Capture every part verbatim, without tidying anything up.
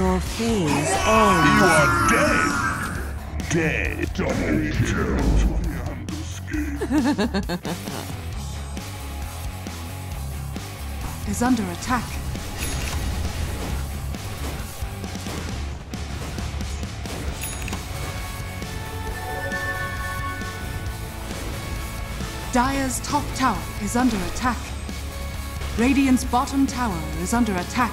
Your phase ends. You are dead! Dead! Double kill! Is under attack. Dire's top tower is under attack. Radiant's bottom tower is under attack.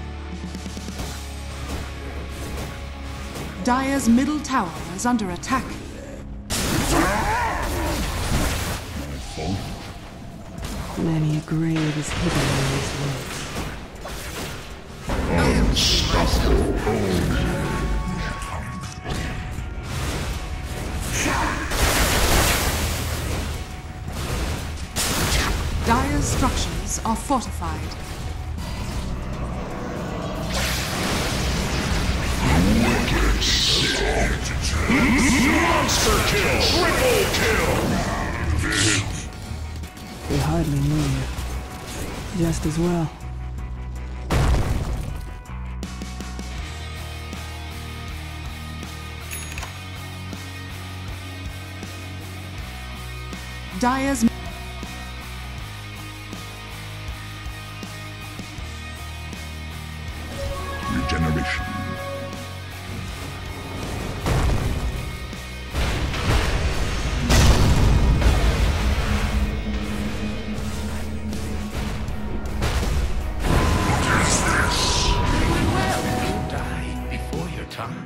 Dire's middle tower is under attack. Many a grave is hidden in these woods. Unstoppable. Dire's structures are fortified. Wicked sick. Monster kill! Triple kill! They hardly knew you. Just as well. Dire's regeneration. What is this? You will die before your time.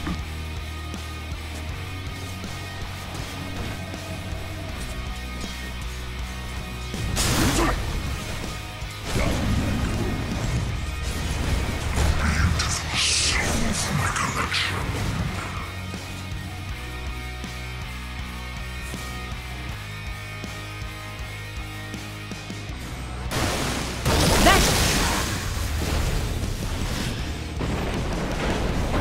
Beautiful soul for my collection. Dire's bottom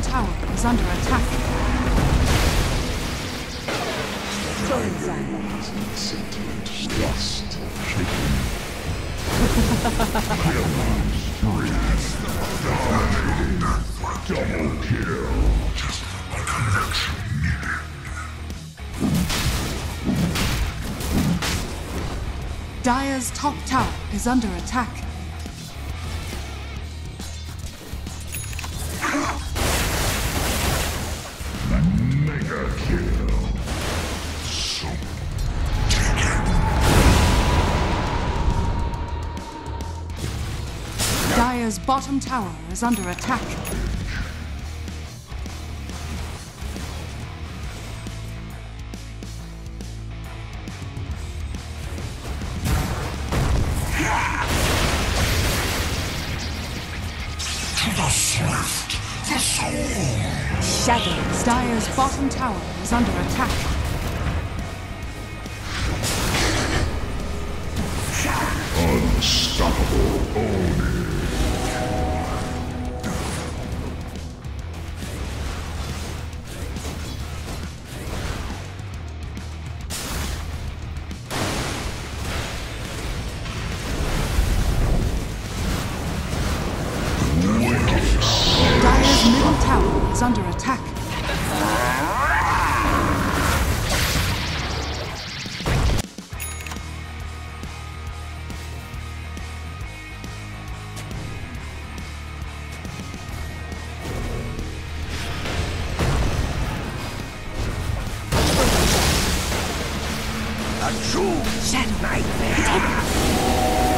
tower is under attack. Double kill. Just a connection needed. Dire's top tower is under attack. Dire's bottom tower is under attack. To the swift, the soul. Shadows. Dire's bottom tower is under attack. Um. Unstoppable Oni. Under attack. A true shadow nightmare.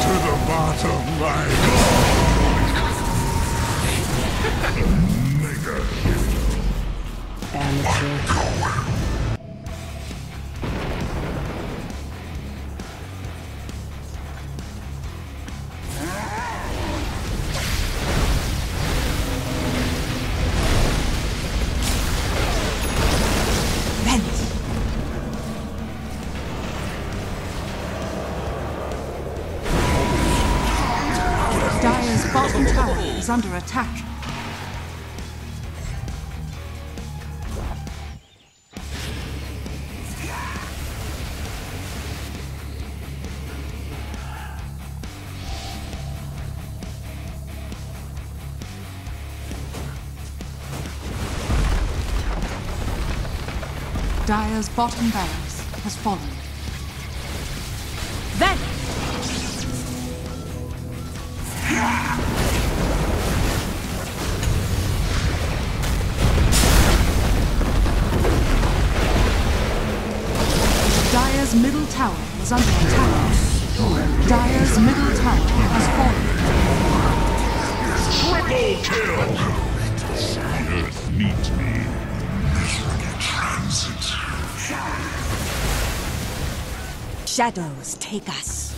To the bottom line. Amateur. Dire's bottom tower is under attack. Dire's bottom barracks has fallen. Then! Dire's middle tower is under attack. Dire's middle tower has fallen. Triple kill! The earth needs me. Miserable transit. Shadows take us.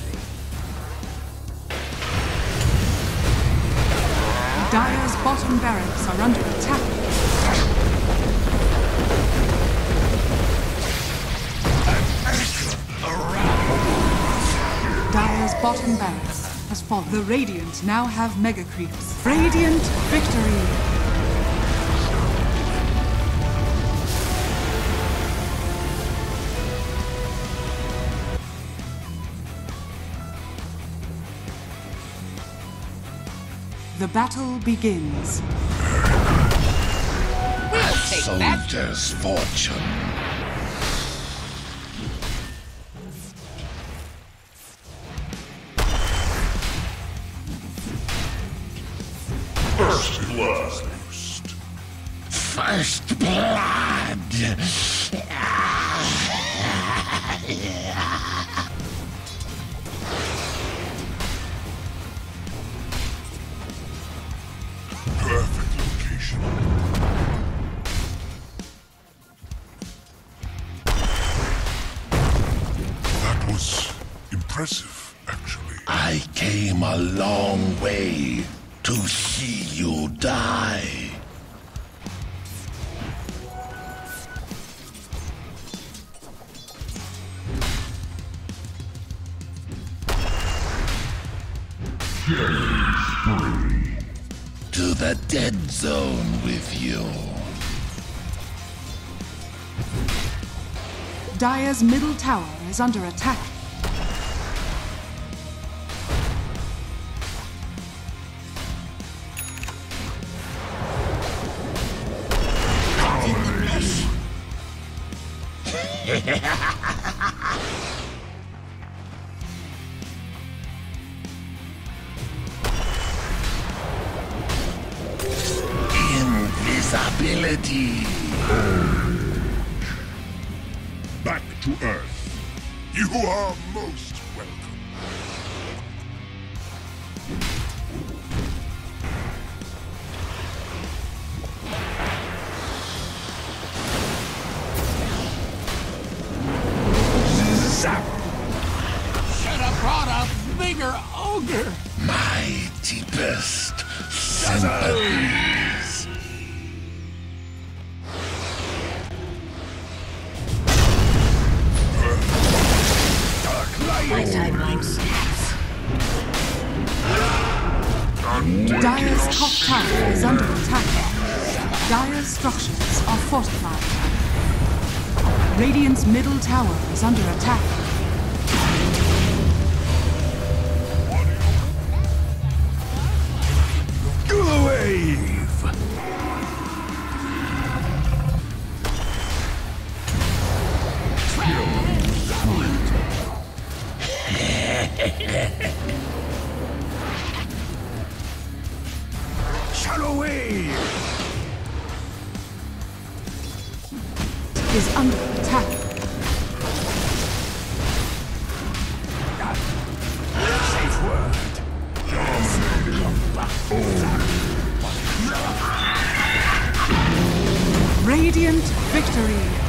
Dire's bottom barracks are under attack. Dire's bottom barracks has fallen. The Radiant now have mega creeps. Radiant victory! The battle begins. We'll take that. Soldier's fortune. First blood. First blood. That was impressive, actually. I came a long way to see you die. Killing spree. To the dead zone with you. Dire's middle tower is under attack. Ability. Back to Earth. You are most welcome. Zap. Should have brought a bigger ogre. My deepest sympathy. My timeline snaps. Dyer's top tower is under attack. Dyer's structures are fortified. Radiant's middle tower is under attack. Shallow wave is under attack. Safe word. Radiant victory.